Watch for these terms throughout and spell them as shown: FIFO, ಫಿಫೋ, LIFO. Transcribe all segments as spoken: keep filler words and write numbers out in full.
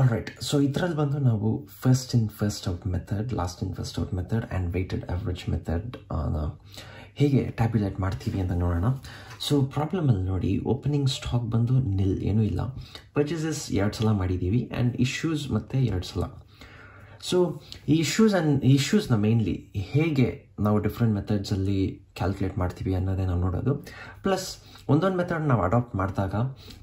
Alright, so idralli bandu naavu first in first out method, last in first out method and weighted average method na hege tabulate martivi anta nodona. So problem alli nodi opening stock bandu nil enu illa, purchases erdu sala madidivi and issues matte erdu sala. So issues and issues na mainly hege ನಾವು different ಮೆಥಡ್ಸಲ್ಲಿ calculate ಮಾಡ್ತೀವಿ ಅನ್ನೋದೇ ನಾವು ನೋಡೋದು. Plus ಒಂದೊಂದು method ನಾವು adopt ಮಾಡಿದಾಗ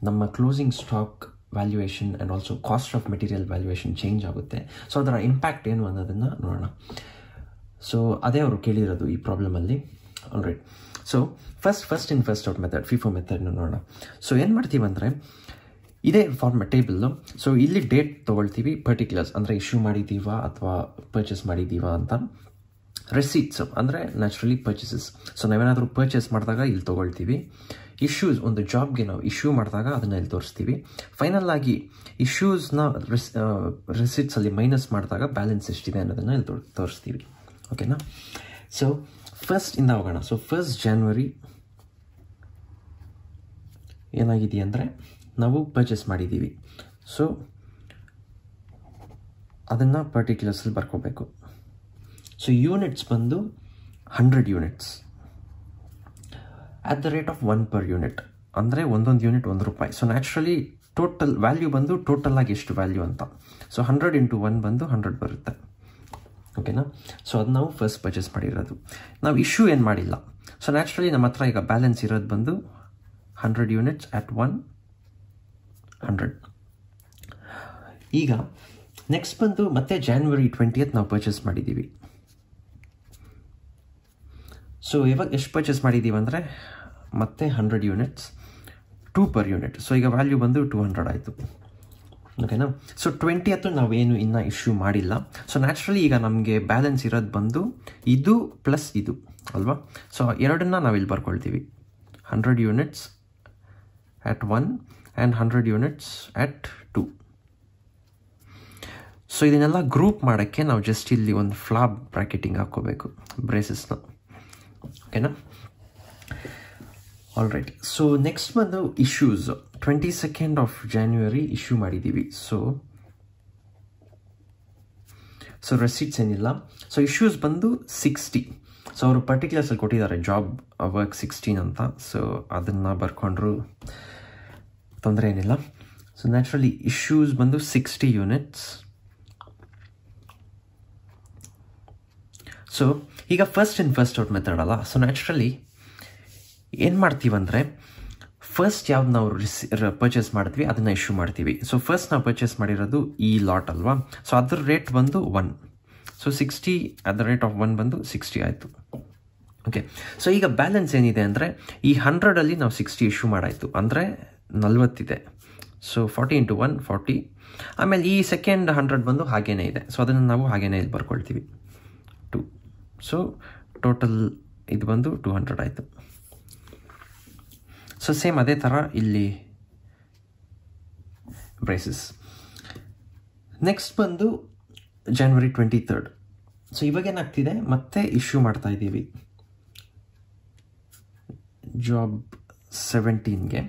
ನಮ್ಮ closing stock valuation and also cost of material valuation change ಆಗುತ್ತೆ. ಸೊ ಅದರ ಇಂಪ್ಯಾಕ್ಟ್ ಏನು ಅನ್ನೋದನ್ನು ನೋಡೋಣ. ಸೊ ಅದೇ ಅವರು ಕೇಳಿರೋದು ಈ ಪ್ರಾಬ್ಲಮಲ್ಲಿ. Alright, so first first in first out method ಫಿಫೋ ಮೆಥಡ್ನ ನೋಡೋಣ. ಸೊ ಏನು ಮಾಡ್ತೀವಂದರೆ ಇದೇ ಫಾರ್ಮೆಟ್ ಟೇಬಲ್ಲು. ಸೊ ಇಲ್ಲಿ ಡೇಟ್ ತೊಗೊಳ್ತೀವಿ, ಪರ್ಟಿಕ್ಯುಲರ್ಸ್ ಅಂದರೆ ಇಶ್ಯೂ ಮಾಡಿದ್ದೀವಾ ಅಥವಾ ಪರ್ಚೇಸ್ ಮಾಡಿದ್ದೀವಾ ಅಂತ. ರೆಸೀಟ್ಸು ಅಂದರೆ ನ್ಯಾಚುರಲಿ ಪರ್ಚೇಸಸ್. ಸೊ ನಾವೇನಾದರೂ ಪರ್ಚೇಸ್ ಮಾಡಿದಾಗ ಇಲ್ಲಿ ತೊಗೊಳ್ತೀವಿ. ಇಶ್ಯೂಸ್ ಒಂದು ಜಾಬ್ಗೆ ನಾವು ಇಶ್ಯೂ ಮಾಡಿದಾಗ ಅದನ್ನು ಇಲ್ಲಿ ತೋರಿಸ್ತೀವಿ. ಫೈನಲ್ ಆಗಿ ಇಶ್ಯೂಸ್ನ ರೆಸ್ ರೆಸೀಟ್ಸಲ್ಲಿ ಮೈನಸ್ ಮಾಡಿದಾಗ ಬ್ಯಾಲೆನ್ಸ್ ಎಷ್ಟಿದೆ ಅನ್ನೋದನ್ನು ಇಲ್ಲಿ ತೋರಿಸ್ತೀವಿ. ಓಕೆನಾ? ಸೊ ಫಸ್ಟಿಂದ ಹೋಗೋಣ. ಸೊ ಫಸ್ಟ್ ಜಾನ್ವರಿ ಏನಾಗಿದೆ ಅಂದರೆ ನಾವು ಪರ್ಚೇಸ್ ಮಾಡಿದ್ದೀವಿ. ಸೊ ಅದನ್ನು ಪರ್ಟಿಕ್ಯುಲರ್ಸಲ್ಲಿ ಬರ್ಕೋಬೇಕು. ಸೊ ಯೂನಿಟ್ಸ್ ಬಂದು hundred units at the rate of one per unit, ಅಂದರೆ ಒಂದೊಂದು ಯೂನಿಟ್ ಒಂದು ರೂಪಾಯಿ. ಸೊ ನ್ಯಾಚುರಲಿ ಟೋಟಲ್ ವ್ಯಾಲ್ಯೂ ಬಂದು ಟೋಟಲಾಗಿ ಎಷ್ಟು ವ್ಯಾಲ್ಯೂ ಅಂತ. ಸೊ ಹಂಡ್ರೆಡ್ ಇಂಟು ಒನ್ ಬಂದು ಹಂಡ್ರೆಡ್ ಬರುತ್ತೆ. ಓಕೆನಾ? ಸೊ ಅದು ನಾವು ಫಸ್ಟ್ ಪರ್ಚೇಸ್ ಮಾಡಿರೋದು. ನಾವು ಇಶ್ಯೂ ಏನು ಮಾಡಿಲ್ಲ. ಸೊ ನ್ಯಾಚುರಲಿ ನಮ್ಮ ಹತ್ರ ಈಗ ಬ್ಯಾಲೆನ್ಸ್ ಇರೋದು ಬಂದು hundred units at one hundred. ಈಗ ನೆಕ್ಸ್ಟ್ ಬಂದು ಮತ್ತೆ ಜಾನ್ವರಿ ಟ್ವೆಂಟಿಯತ್ ನಾವು ಪರ್ಚೇಸ್ ಮಾಡಿದ್ದೀವಿ. ಸೊ ಇವಾಗ ಎಷ್ಟು ಪರ್ಚೇಸ್ ಮಾಡಿದ್ದೀವಿ ಅಂದರೆ ಮತ್ತೆ hundred units, two per unit. So ಈಗ ವ್ಯಾಲ್ಯೂ ಬಂದು ಟೂ ಹಂಡ್ರೆಡ್ ಆಯಿತು. ಓಕೆನಾ? ಸೊ ಟ್ವೆಂಟಿಯತ್ತು ನಾವೇನು ಇನ್ನೂ ಇಶ್ಯೂ ಮಾಡಿಲ್ಲ. ಸೊ ನ್ಯಾಚುರಲಿ ಈಗ ನಮಗೆ ಬ್ಯಾಲೆನ್ಸ್ ಇರೋದು ಬಂದು ಇದು ಪ್ಲಸ್ ಇದು ಅಲ್ವಾ? ಸೊ ಎರಡನ್ನ ನಾವಿಲ್ಲಿ ಬರ್ಕೊಳ್ತೀವಿ. Hundred units at one and hundred units at two. So ಇದನ್ನೆಲ್ಲ ಗ್ರೂಪ್ ಮಾಡೋಕ್ಕೆ ನಾವು ಜಸ್ಟ್ ಇಲ್ಲಿ ಒಂದು ಫ್ಲಾಬ್ ಬ್ರ್ಯಾಕೆಟಿಂಗ್ ಹಾಕ್ಕೋಬೇಕು, ಬ್ರೇಸಸ್ನ. ಓಕೆನಾ? All right. ಸೊ ನೆಕ್ಸ್ಟ್ ಬಂದು issues. Twenty second of January issue ಮಾಡಿದ್ದೀವಿ. ಸೊ ಸೊ ರೆಸಿಟ್ಸ್ ಏನಿಲ್ಲ. ಸೊ ಇಶ್ಯೂಸ್ ಬಂದು ಸಿಕ್ಸ್ಟಿ. ಸೊ ಅವರು ಪರ್ಟಿಕ್ಯುಲರ್ಸಲ್ಲಿ ಕೊಟ್ಟಿದ್ದಾರೆ ಜಾಬ್ ವರ್ಕ್ ಸಿಕ್ಸ್ಟೀನ್ ಅಂತ. ಸೊ ಅದನ್ನು ಬರ್ಕೊಂಡ್ರು ತೊಂದರೆ ಏನಿಲ್ಲ. ಸೊ ನ್ಯಾಚುರಲಿ ಇಶ್ಯೂಸ್ ಬಂದು ಸಿಕ್ಸ್ಟಿ ಯೂನಿಟ್ಸ್. ಸೊ ಈಗ first in first out method ಅಲ್ಲ. ಸೊ ನ್ಯಾಚುರಲಿ ಏನು ಮಾಡ್ತೀವಂದರೆ ಫಸ್ಟ್ ಯಾವ್ದು ನಾವು ರಿಸಿ ಪರ್ಚೇಸ್ ಮಾಡ್ತೀವಿ ಅದನ್ನು ಇಶ್ಯೂ ಮಾಡ್ತೀವಿ. ಸೊ ಫಸ್ಟ್ ನಾವು ಪರ್ಚೇಸ್ ಮಾಡಿರೋದು ಈ ಲಾಟ್ ಅಲ್ವಾ? ಸೊ ಅದ್ರ ರೇಟ್ ಬಂದು one. So sixty at the rate of one ಬಂದು ಸಿಕ್ಸ್ಟಿ ಆಯಿತು. ಓಕೆ. ಸೊ ಈಗ ಬ್ಯಾಲೆನ್ಸ್ ಏನಿದೆ ಅಂದರೆ ಈ ಹಂಡ್ರೆಡಲ್ಲಿ ನಾವು ಸಿಕ್ಸ್ಟಿ ಇಶ್ಯೂ ಮಾಡಾಯಿತು, ಅಂದರೆ ನಲ್ವತ್ತಿದೆ. So forty into one forty. ಆಮೇಲೆ ಈ ಸೆಕೆಂಡ್ ಹಂಡ್ರೆಡ್ ಬಂದು ಹಾಗೇನೇ ಇದೆ. ಸೊ ಅದನ್ನು ನಾವು ಹಾಗೇನೇ ಇಲ್ಲಿ ಬರ್ಕೊಳ್ತೀವಿ. ಸೊ ಟೋಟಲ್ ಇದು ಬಂದು ಟೂ ಹಂಡ್ರೆಡ್ ಆಯಿತು. ಸೊ ಸೇಮ್ ಅದೇ ಥರ ಇಲ್ಲಿ ಪ್ರೈಸಸ್. ನೆಕ್ಸ್ಟ್ ಬಂದು ಜಾನ್ವರಿ ಟ್ವೆಂಟಿ ತರ್ಡ್. ಸೊ ಇವಾಗೇನಾಗ್ತಿದೆ, ಮತ್ತೆ ಇಶ್ಯೂ ಮಾಡ್ತಾ ಇದ್ದೀವಿ ಜಾಬ್ ಸೆವೆಂಟೀನ್ಗೆ.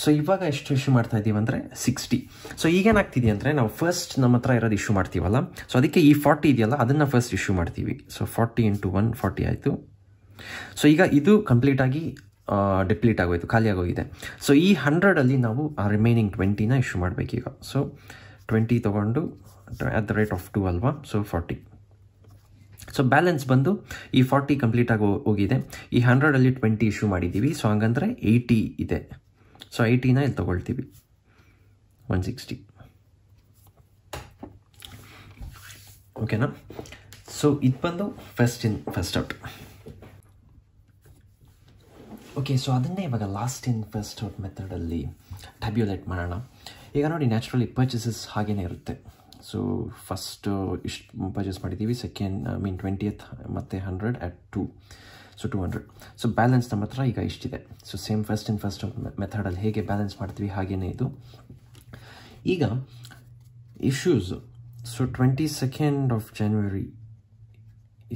ಸೊ ಇವಾಗ ಎಷ್ಟು ಇಶ್ಯೂ ಮಾಡ್ತಾ ಇದ್ದೀವಿ ಅಂದರೆ ಸಿಕ್ಸ್ಟಿ. ಸೊ ಈಗೇನಾಗ್ತಿದೆ ಅಂದರೆ ನಾವು ಫಸ್ಟ್ ನಮ್ಮ ಹತ್ರ ಇರೋದು ಇಶ್ಯೂ ಮಾಡ್ತೀವಲ್ಲ, ಸೊ ಅದಕ್ಕೆ ಈ ಫಾರ್ಟಿ ಇದೆಯಲ್ಲ ಅದನ್ನು ಫಸ್ಟ್ ಇಶ್ಯೂ ಮಾಡ್ತೀವಿ. So forty into one forty ಆಯಿತು. ಸೊ ಈಗ ಇದು ಕಂಪ್ಲೀಟಾಗಿ ಡಿಪ್ಲೀಟ್ ಆಗೋಯಿತು, ಖಾಲಿಯಾಗೋಗಿದೆ. ಸೊ ಈ ಹಂಡ್ರೆಡಲ್ಲಿ ನಾವು ಆ ರಿಮೈನಿಂಗ್ ಟ್ವೆಂಟಿನ ಇಶ್ಯೂ ಮಾಡಬೇಕೀಗ. ಸೊ ಟ್ವೆಂಟಿ ತೊಗೊಂಡು at the rate of two ಅಲ್ವಾ? So forty. ಸೊ ಬ್ಯಾಲೆನ್ಸ್ ಬಂದು ಈ ಫಾರ್ಟಿ ಕಂಪ್ಲೀಟಾಗಿ ಹೋಗಿದೆ. ಈ ಹಂಡ್ರೆಡಲ್ಲಿ ಟ್ವೆಂಟಿ ಇಶ್ಯೂ ಮಾಡಿದ್ದೀವಿ. ಸೊ ಹಂಗಂದರೆ ಏಯ್ಟಿ ಇದೆ. ಸೊ ಐಟಿನ ಇಲ್ಲಿ ತೊಗೊಳ್ತೀವಿ, ಒನ್ ಸಿಕ್ಸ್ಟಿ. ಓಕೆನಾ? ಸೊ ಇದು ಬಂದು first in first out. Okay. So ಅದನ್ನೇ ಇವಾಗ ಲಾಸ್ಟ್ ಇನ್ ಫಸ್ಟ್ ಔಟ್ ಮೆಥಡಲ್ಲಿ ಟ್ಯಾಬ್ಯುಲೇಟ್ ಮಾಡೋಣ. ಈಗ ನೋಡಿ, ನ್ಯಾಚುರಲಿ ಪರ್ಚೇಸಸ್ ಹಾಗೇನೇ ಇರುತ್ತೆ. ಸೊ ಫಸ್ಟು ಇಷ್ಟು ಪರ್ಚೇಸ್ ಮಾಡಿದ್ದೀವಿ, ಸೆಕೆಂಡ್ ಐ ಮೀನ್ ಟ್ವೆಂಟಿಯತ್ ಮತ್ತು hundred at two. So two hundred. So balance ನಮ್ಮ ಹತ್ರ ಈಗ ಇಷ್ಟಿದೆ. So same first in first ಮೆಥಡಲ್ಲಿ ಹೇಗೆ ಬ್ಯಾಲೆನ್ಸ್ ಮಾಡ್ತೀವಿ ಹಾಗೇನೇ ಇದು. ಈಗ issues. So twenty second of January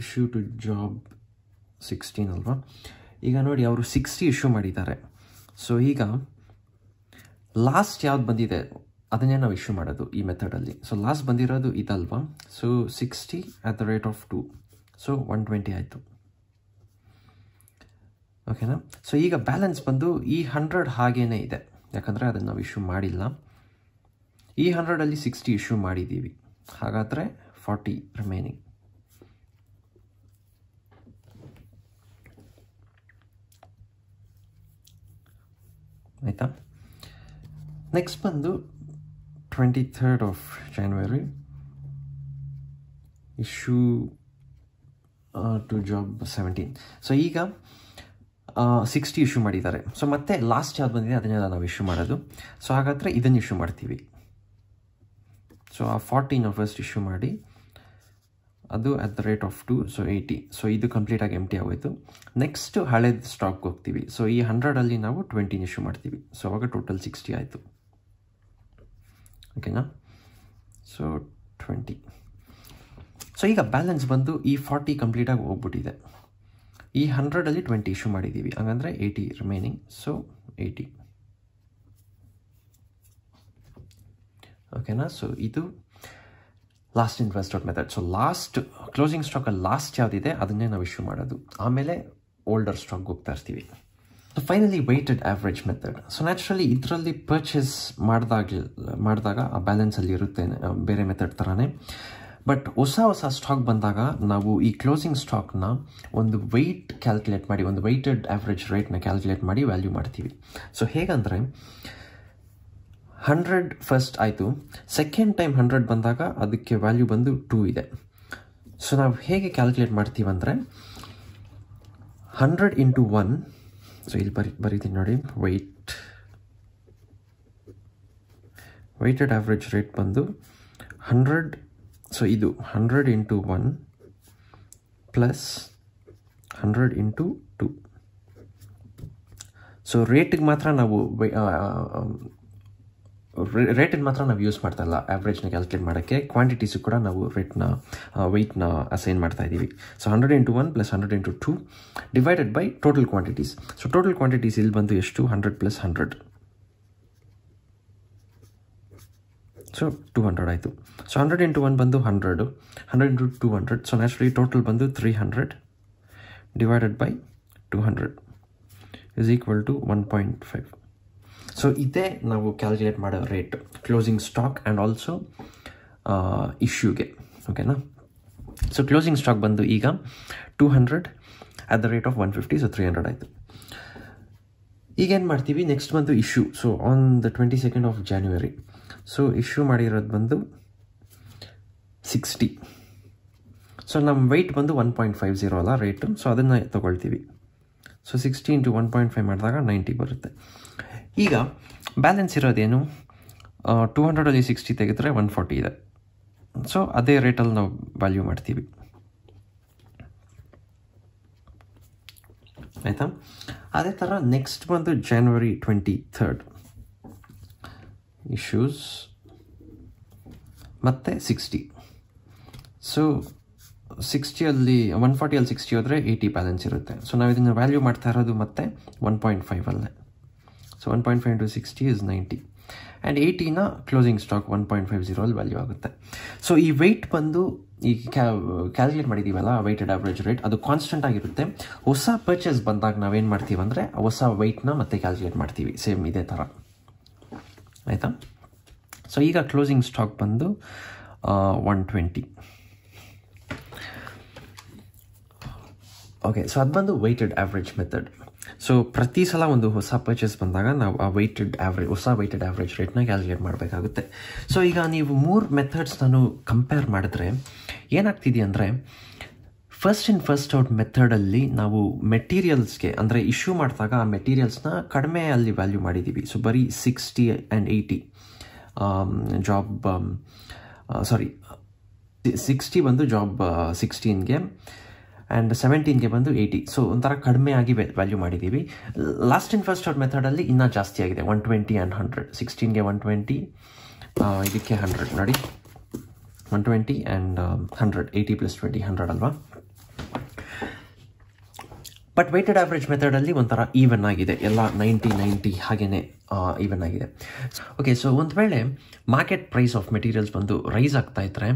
issue to job sixteen ಅಲ್ವಾ? ಈಗ ನೋಡಿ, ಅವರು ಸಿಕ್ಸ್ಟಿ ಇಶ್ಯೂ ಮಾಡಿದ್ದಾರೆ. ಸೊ ಈಗ ಲಾಸ್ಟ್ ಯಾವ್ದು ಬಂದಿದೆ ಅದನ್ನೇ ನಾವು ಇಶ್ಯೂ ಮಾಡೋದು ಈ ಮೆಥಡಲ್ಲಿ. ಸೊ ಲಾಸ್ಟ್ ಬಂದಿರೋದು ಇದಲ್ವಾ, so sixty at the rate of two, so one twenty ಆಯಿತು. ಓಕೆನಾ. ಸೊ ಈಗ ಬ್ಯಾಲೆನ್ಸ್ ಬಂದು ಈ ಹಂಡ್ರೆಡ್ ಹಾಗೇನೇ ಇದೆ, ಯಾಕಂದರೆ ಅದನ್ನು ನಾವು ಇಶ್ಯೂ ಮಾಡಿಲ್ಲ. ಈ ಹಂಡ್ರೆಡಲ್ಲಿ ಸಿಕ್ಸ್ಟಿ ಇಶ್ಯೂ ಮಾಡಿದ್ದೀವಿ, ಹಾಗಾದರೆ ಫಾರ್ಟಿ ರಿಮೈನಿಂಗ್. ಆಯಿತಾ. ನೆಕ್ಸ್ಟ್ ಬಂದು twenty third of January issue to job seventeen. So ಈಗ ಸಿಕ್ಸ್ಟಿ ಇಶ್ಯೂ ಮಾಡಿದ್ದಾರೆ. ಸೊ ಮತ್ತೆ ಲಾಸ್ಟ್ ಯಾವ್ದು ಬಂದಿದೆ ಅದನ್ನೆಲ್ಲ ನಾವು ಇಶ್ಯೂ ಮಾಡೋದು. ಸೊ ಹಾಗಾದರೆ ಇದನ್ನು ಇಶ್ಯೂ ಮಾಡ್ತೀವಿ. ಸೊ ಆ ಫಾರ್ಟೀನ್ ಆಫ್ ಫಸ್ಟ್ ಇಶ್ಯೂ ಮಾಡಿ, ಅದು at the rate of two, so eighty. So ಇದು ಕಂಪ್ಲೀಟಾಗಿ ಎಮ್ ಟಿ ಆಗೋಯಿತು. ನೆಕ್ಸ್ಟ್ ಹಳೇದು ಸ್ಟಾಕ್ಗೆ ಹೋಗ್ತೀವಿ. ಸೊ ಈ ಹಂಡ್ರೆಡಲ್ಲಿ ನಾವು ಟ್ವೆಂಟಿನ ಇಶ್ಯೂ ಮಾಡ್ತೀವಿ. ಸೊ ಆವಾಗ ಟೋಟಲ್ ಸಿಕ್ಸ್ಟಿ ಆಯಿತು. ಓಕೆನಾ. So twenty. ಸೊ ಈಗ ಬ್ಯಾಲೆನ್ಸ್ ಬಂದು ಈ ಫಾರ್ಟಿ ಕಂಪ್ಲೀಟಾಗಿ ಹೋಗ್ಬಿಟ್ಟಿದೆ. ಈ ಹಂಡ್ರೆಡಲ್ಲಿ ಟ್ವೆಂಟಿ ಇಶ್ಯೂ ಮಾಡಿದ್ದೀವಿ, ಹಾಗಂದರೆ ಏಯ್ಟಿ ರಿಮೈನಿಂಗ್. So eighty. ಓಕೆನಾ. ಸೊ ಇದು last in first out method. So last closing ಸ್ಟಾಕಲ್ಲಿ ಲಾಸ್ಟ್ ಯಾವುದಿದೆ ಅದನ್ನೇ ನಾವು ಇಶ್ಯೂ ಮಾಡೋದು, ಆಮೇಲೆ ಓಲ್ಡರ್ ಸ್ಟಾಕ್ಗೆ ಹೋಗ್ತಾ ಇರ್ತೀವಿ. So finally weighted average method. So naturally ಇದರಲ್ಲಿ ಪರ್ಚೇಸ್ ಮಾಡಿದಾಗ ಮಾಡಿದಾಗ ಆ ಬ್ಯಾಲೆನ್ಸಲ್ಲಿ ಇರುತ್ತೆ ಬೇರೆ ಮೆಥಡ್ ಥರನೇ. ಬಟ್ ಹೊಸ ಹೊಸ ಸ್ಟಾಕ್ ಬಂದಾಗ ನಾವು ಈ ಕ್ಲೋಸಿಂಗ್ ಸ್ಟಾಕ್ನ ಒಂದು ವೆಯ್ಟ್ ಕ್ಯಾಲ್ಕುಲೇಟ್ ಮಾಡಿ, ಒಂದು ವೆಯ್ಟೆಡ್ ಆವ್ರೇಜ್ ರೇಟ್ನ ಕ್ಯಾಲ್ಕುಲೇಟ್ ಮಾಡಿ ವ್ಯಾಲ್ಯೂ ಮಾಡ್ತೀವಿ. ಸೊ ಹೇಗಂದರೆ ಹಂಡ್ರೆಡ್ ಫಸ್ಟ್ ಆಯಿತು, ಸೆಕೆಂಡ್ ಟೈಮ್ ಹಂಡ್ರೆಡ್ ಬಂದಾಗ ಅದಕ್ಕೆ ವ್ಯಾಲ್ಯೂ ಬಂದು ಟೂ ಇದೆ. ಸೊ ನಾವು ಹೇಗೆ ಕ್ಯಾಲ್ಕುಲೇಟ್ ಮಾಡ್ತೀವಂದರೆ ಹಂಡ್ರೆಡ್ ಇಂಟು ಒನ್. ಸೊ ಇಲ್ಲಿ ಬರಿ ಬರೀತೀನಿ ನೋಡಿ, ವೆಯ್ಟ್ ವೆಯ್ಟೆಡ್ ಆವ್ರೇಜ್ ರೇಟ್ ಬಂದು ಹಂಡ್ರೆಡ್. ಸೊ ಇದು hundred into one plus hundred into two. So ರೇಟಿಗೆ ಮಾತ್ರ ನಾವು ರೇಟಿಗೆ ಮಾತ್ರ ನಾವು ಯೂಸ್ ಮಾಡ್ತಾ ಇಲ್ಲ ಆ್ಯಾವ್ರೇಜ್ನ ಕ್ಯಾಲ್ಕುಲೇಟ್ ಮಾಡೋಕ್ಕೆ, ಕ್ವಾಂಟಿಟೀಸು ಕೂಡ ನಾವು ರೇಟ್ನ ವೆಯ್ಟ್ನ ಅಸೈನ್ ಮಾಡ್ತಾ ಇದ್ದೀವಿ. So hundred into one plus hundred into two divided by total quantities. So total quantities ಇಲ್ಲಿ ಬಂದು ಎಷ್ಟು, hundred plus hundred, so two hundred ಆಯಿತು. ಸೊ ಹಂಡ್ರೆಡ್ ಇಂಟು ಒನ್ ಬಂದು hundred, hundred into two hundred. So naturally total ಬಂದು three hundred divided by two hundred is equal to one point five. So ಇದೇ ನಾವು calculate ಮಾಡೋ rate closing stock and also ಇಶ್ಯೂಗೆ. ಓಕೆನಾ. So closing stock ಬಂದು ಈಗ two hundred at the rate of one fifty. So three hundred ಆಯಿತು. ಈಗೇನು ಮಾಡ್ತೀವಿ, ನೆಕ್ಸ್ಟ್ ಬಂದು issue. So on the twenty second of January so issue ಮಾಡಿರೋದು ಬಂದು ಸಿಕ್ಸ್ಟಿ. ಸೊ ನಮ್ಮ ವೆಯ್ಟ್ ಬಂದು ಒನ್ ಪಾಯಿಂಟ್ ಫೈವ್ ಝೀರೋ ಅಲ್ಲ ರೇಟು, ಸೊ ಅದನ್ನು ತೊಗೊಳ್ತೀವಿ. So sixty into one point five ಮಾಡಿದಾಗ ನೈಂಟಿ ಬರುತ್ತೆ. ಈಗ ಬ್ಯಾಲೆನ್ಸ್ ಇರೋದೇನು, ಟೂ ಹಂಡ್ರೆಡಲ್ಲಿ ಸಿಕ್ಸ್ಟಿ ತೆಗೆದ್ರೆ ಒನ್ ಫಾರ್ಟಿ ಇದೆ. ಸೊ ಅದೇ ರೇಟಲ್ಲಿ ನಾವು ವ್ಯಾಲ್ಯೂ ಮಾಡ್ತೀವಿ. ಆಯಿತಾ. ಅದೇ ಥರ ನೆಕ್ಸ್ಟ್ ಬಂದು ಜನವರಿ ಟ್ವೆಂಟಿ ಥರ್ಡ್ ಇಶ್ಯೂಸ್ ಮತ್ತು ಸಿಕ್ಸ್ಟಿ. ಸೊ ಸಿಕ್ಸ್ಟಿಯಲ್ಲಿ ಒನ್ ಫಾರ್ಟಿಯಲ್ಲಿ ಸಿಕ್ಸ್ಟಿ ಹೋದರೆ ಏಯ್ಟಿ ಬ್ಯಾಲೆನ್ಸ್ ಇರುತ್ತೆ. ಸೊ ನಾವು ಇದನ್ನು ವ್ಯಾಲ್ಯೂ ಮಾಡ್ತಾ ಇರೋದು ಮತ್ತೆ ಒನ್ ಪಾಯಿಂಟ್ ಫೈವಲ್ಲೇ. So one point five into sixty is ninety and ಏಯ್ಟಿನ closing stock one point five ಜೀರೋಲ್ಲಿ ವ್ಯಾಲ್ಯೂ ಆಗುತ್ತೆ. ಸೊ ಈ ವೆಯ್ಟ್ ಬಂದು ಈ ಕ್ಯಾ ಕ್ಯಾಲ್ಕುಲೇಟ್ ಮಾಡಿದ್ದೀವಲ್ಲ ವೆಯ್ಟೆಡ್ ಆವ್ರೇಜ್ ರೇಟ್, ಅದು ಕಾನ್ಸ್ಟೆಂಟ್ ಆಗಿರುತ್ತೆ. ಹೊಸ ಪರ್ಚೇಸ್ ಬಂದಾಗ ನಾವೇನು ಮಾಡ್ತೀವಿ ಅಂದರೆ ಹೊಸ ವೆಯ್ಟ್ನ ಮತ್ತೆ ಕ್ಯಾಲ್ಕುಲೇಟ್ ಮಾಡ್ತೀವಿ, ಸೇಮ್ ಇದೇ ಥರ. ಆಯಿತಾ. ಸೊ ಈಗ ಕ್ಲೋಸಿಂಗ್ ಸ್ಟಾಕ್ ಬಂದು ಒನ್ ಟ್ವೆಂಟಿ. ಓಕೆ. ಸೊ ಅದು ಬಂದು ವೆಯ್ಟೆಡ್ ಆವ್ರೇಜ್ ಮೆಥಡ್. ಸೊ ಪ್ರತಿ ಸಲ ಒಂದು ಹೊಸ ಪರ್ಚೇಸ್ ಬಂದಾಗ ನಾವು ಆ ವೆಯ್ಟೆಡ್ ಆವ್ರೇಜ್ ಹೊಸ ವೆಯ್ಟೆಡ್ ಆವ್ರೇಜ್ ರೇಟ್ನ ಕ್ಯಾಲ್ಕುಲೇಟ್ ಮಾಡಬೇಕಾಗುತ್ತೆ. ಸೊ ಈಗ ನೀವು ಮೂರು ಮೆಥಡ್ಸ್ ನಾನು ಕಂಪೇರ್ ಮಾಡಿದ್ರೆ ಏನಾಗ್ತಿದೆ ಅಂದರೆ, ಫಸ್ಟ್ ಇನ್ ಫಸ್ಟ್ ಔಟ್ ಮೆಥಡಲ್ಲಿ ನಾವು ಮೆಟೀರಿಯಲ್ಸ್ಗೆ ಅಂದರೆ ಇಶ್ಯೂ ಮಾಡಿದಾಗ ಆ ಮೆಟೀರಿಯಲ್ಸ್ನ ಕಡಿಮೆ ಅಲ್ಲಿ ವ್ಯಾಲ್ಯೂ ಮಾಡಿದ್ದೀವಿ. ಸೊ ಬರೀ sixty and eighty job sorry sixty ಬಂದು ಜಾಬ್ ಸಿಕ್ಸ್ಟೀನ್ಗೆ ಆ್ಯಂಡ್ ಸೆವೆಂಟೀನ್ಗೆ ಬಂದು ಏಯ್ಟಿ. ಸೊ ಒಂಥರ ಕಡಿಮೆ ಆಗಿ ವ್ಯಾಲ್ಯೂ ಮಾಡಿದ್ದೀವಿ. ಲಾಸ್ಟ್ ಇನ್ ಫಸ್ಟ್ ಔಟ್ ಮೆಥಡಲ್ಲಿ ಇನ್ನೂ ಜಾಸ್ತಿ ಆಗಿದೆ, ಒನ್ ಟ್ವೆಂಟಿ ಆ್ಯಂಡ್ ಹಂಡ್ರೆಡ್. ಸಿಕ್ಸ್ಟೀನ್ಗೆ ಒನ್ ಟ್ವೆಂಟಿ, ಇದಕ್ಕೆ ಹಂಡ್ರೆಡ್ ನೋಡಿ, one twenty and hundred, eighty plus twenty hundred ಅಲ್ವಾ. ಬಟ್ ವೆಯ್ಟೆಡ್ ಆವ್ರೇಜ್ ಮೆಥಡಲ್ಲಿ ಒಂಥರ ಈವನ್ ಆಗಿದೆ, ಎಲ್ಲ ನೈಂಟಿ ನೈಂಟಿ ಹಾಗೆಯೇ ಈವನ್ ಆಗಿದೆ. ಓಕೆ, ಸೊ ಒಂದು ವೇಳೆ ಮಾರ್ಕೆಟ್ ಪ್ರೈಸ್ ಆಫ್ ಮೆಟೀರಿಯಲ್ಸ್ ಬಂದು ರೈಸ್ ಆಗ್ತಾ ಇದ್ದರೆ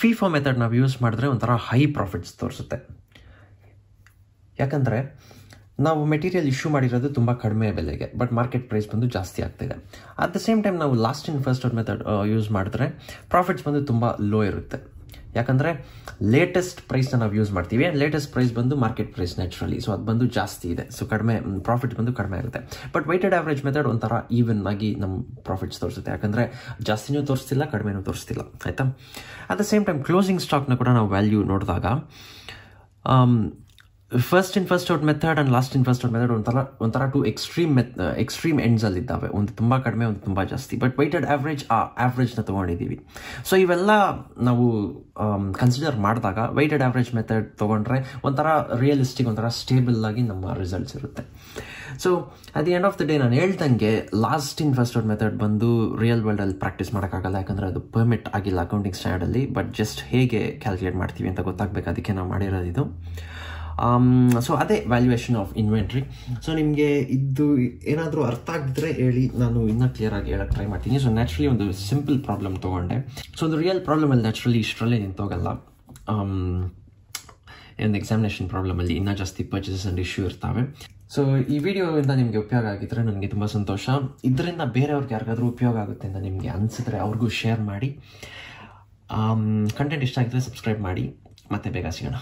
ಫಿಫೋ ಮೆಥಡ್ ನಾವು ಯೂಸ್ ಮಾಡಿದ್ರೆ ಒಂಥರ ಹೈ ಪ್ರಾಫಿಟ್ಸ್ ತೋರಿಸುತ್ತೆ. ಯಾಕಂದರೆ ನಾವು ಮೆಟೀರಿಯಲ್ ಇಶ್ಯೂ ಮಾಡಿರೋದು ತುಂಬ ಕಡಿಮೆ ಬೆಲೆಗೆ, ಬಟ್ ಮಾರ್ಕೆಟ್ ಪ್ರೈಸ್ ಬಂದು ಜಾಸ್ತಿ ಆಗ್ತಿದೆ. ಅಟ್ ದ ಸೇಮ್ ಟೈಮ್ ನಾವು last in first out method use ಮಾಡಿದ್ರೆ ಪ್ರಾಫಿಟ್ಸ್ ಬಂದು ತುಂಬ ಲೋ ಇರುತ್ತೆ. ಯಾಕಂದರೆ ಲೇಟೆಸ್ಟ್ ಪ್ರೈಸ್ನ ನಾವು ಯೂಸ್ ಮಾಡ್ತೀವಿ, ಲೇಟೆಸ್ಟ್ ಪ್ರೈಸ್ ಬಂದು ಮಾರ್ಕೆಟ್ ಪ್ರೈಸ್ ನ್ಯಾಚುರಲಿ, ಸೊ ಅದು ಬಂದು ಜಾಸ್ತಿ ಇದೆ, ಸೊ ಕಡಿಮೆ ಪ್ರಾಫಿಟ್ ಬಂದು ಕಡಿಮೆ ಆಗುತ್ತೆ. ಬಟ್ ವೆಯ್ಟೆಡ್ ಆವ್ರೇಜ್ ಮೆಥಡ್ ಒಂಥರ ಈವನ್ ಆಗಿ ನಮ್ಮ ಪ್ರಾಫಿಟ್ಸ್ ತೋರಿಸುತ್ತೆ, ಯಾಕಂದರೆ ಜಾಸ್ತಿನೂ ತೋರಿಸ್ತಿಲ್ಲ ಕಡಿಮೆನೂ ತೋರಿಸ್ತಿಲ್ಲ, ಆಯಿತಾ. At the same time closing ಸ್ಟಾಕ್ನ ಕೂಡ ನಾವು ವ್ಯಾಲ್ಯೂ ನೋಡಿದಾಗ first in first out method and last in first out method ಒಂಥರ ಒಂಥರ ಟು ಎಕ್ಸ್ಟ್ರೀಮ್ ಮೆತ್ ಎಕ್ಸ್ಟ್ರೀಮ್ ಎಂಡ್ಸಲ್ಲಿದ್ದಾವೆ, ಒಂದು ತುಂಬ ಕಡಿಮೆ ಒಂದು ತುಂಬ ಜಾಸ್ತಿ. ಬಟ್ ವೆಯ್ಟೆಡ್ ಆವ್ರೇಜ್ ಆ ಆವ್ರೇಜ್ನ ತೊಗೊಂಡಿದ್ದೀವಿ. ಸೊ ಇವೆಲ್ಲ ನಾವು ಕನ್ಸಿಡರ್ ಮಾಡಿದಾಗ ವೆಯ್ಟೆಡ್ ಆವ್ರೇಜ್ ಮೆಥಡ್ ತೊಗೊಂಡ್ರೆ ಒಂಥರ ರಿಯಲಿಸ್ಟಿಕ್, ಒಂಥರ ಸ್ಟೇಬಲ್ ಆಗಿ ನಮ್ಮ ರಿಸಲ್ಟ್ಸ್ ಇರುತ್ತೆ. So at the end of the day ನಾನು ಹೇಳ್ದಂಗೆ last in first out method ಬಂದು ರಿಯಲ್ ವರ್ಲ್ಡಲ್ಲಿ ಪ್ರಾಕ್ಟೀಸ್ ಮಾಡೋಕ್ಕಾಗಲ್ಲ, ಯಾಕಂದರೆ ಅದು ಪರ್ಮಿಟ್ ಆಗಿಲ್ಲ ಅಕೌಂಟಿಂಗ್ ಸ್ಟ್ಯಾಂಡರ್ಡಲ್ಲಿ. ಬಟ್ ಜಸ್ಟ್ ಹೇಗೆ ಕ್ಯಾಲ್ಕುಲೇಟ್ ಮಾಡ್ತೀವಿ ಅಂತ ಗೊತ್ತಾಗಬೇಕು, ಅದಕ್ಕೆ ನಾವು ಮಾಡಿರೋದು ಇದು. ಸೊ ಅದೇ ವ್ಯಾಲ್ಯೂಯೇಷನ್ ಆಫ್ ಇನ್ವೆಂಟ್ರಿ. ಸೊ ನಿಮಗೆ ಇದು ಏನಾದರೂ ಅರ್ಥ ಆಗಿದ್ರೆ ಹೇಳಿ, ನಾನು ಇನ್ನೂ ಕ್ಲಿಯರ್ ಆಗಿ ಹೇಳೋಕ್ಕೆ ಟ್ರೈ ಮಾಡ್ತೀನಿ. ಸೊ ನ್ಯಾಚುರಲಿ ಒಂದು ಸಿಂಪಲ್ ಪ್ರಾಬ್ಲಮ್ ತೊಗೊಂಡೆ. ಸೊ ಒಂದು ರಿಯಲ್ ಪ್ರಾಬ್ಲಮಲ್ಲಿ ನ್ಯಾಚುರಲಿ ಇಷ್ಟರಲ್ಲೇ ನಿಂತೋಗಲ್ಲ, ಒಂದು ಎಕ್ಸಾಮಿನೇಷನ್ ಪ್ರಾಬ್ಲಮಲ್ಲಿ ಇನ್ನೂ ಜಾಸ್ತಿ ಪರ್ಚೇಸಸ್ ಆ್ಯಂಡ್ ಇಶ್ಯೂ ಇರ್ತಾವೆ. ಸೊ ಈ ವಿಡಿಯೋದಿಂದ ನಿಮಗೆ ಉಪಯೋಗ ಆಗಿದ್ದರೆ ನನಗೆ ತುಂಬ ಸಂತೋಷ. ಇದರಿಂದ ಬೇರೆಯವ್ರಿಗೆ ಯಾರಿಗಾದರೂ ಉಪಯೋಗ ಆಗುತ್ತೆ ಅಂತ ನಿಮಗೆ ಅನಿಸಿದ್ರೆ ಅವ್ರಿಗೂ ಶೇರ್ ಮಾಡಿ. ಕಂಟೆಂಟ್ ಇಷ್ಟ ಆಗಿದ್ರೆ ಸಬ್ಸ್ಕ್ರೈಬ್ ಮಾಡಿ. ಮತ್ತೆ ಬೇಗ ಸಿಗೋಣ.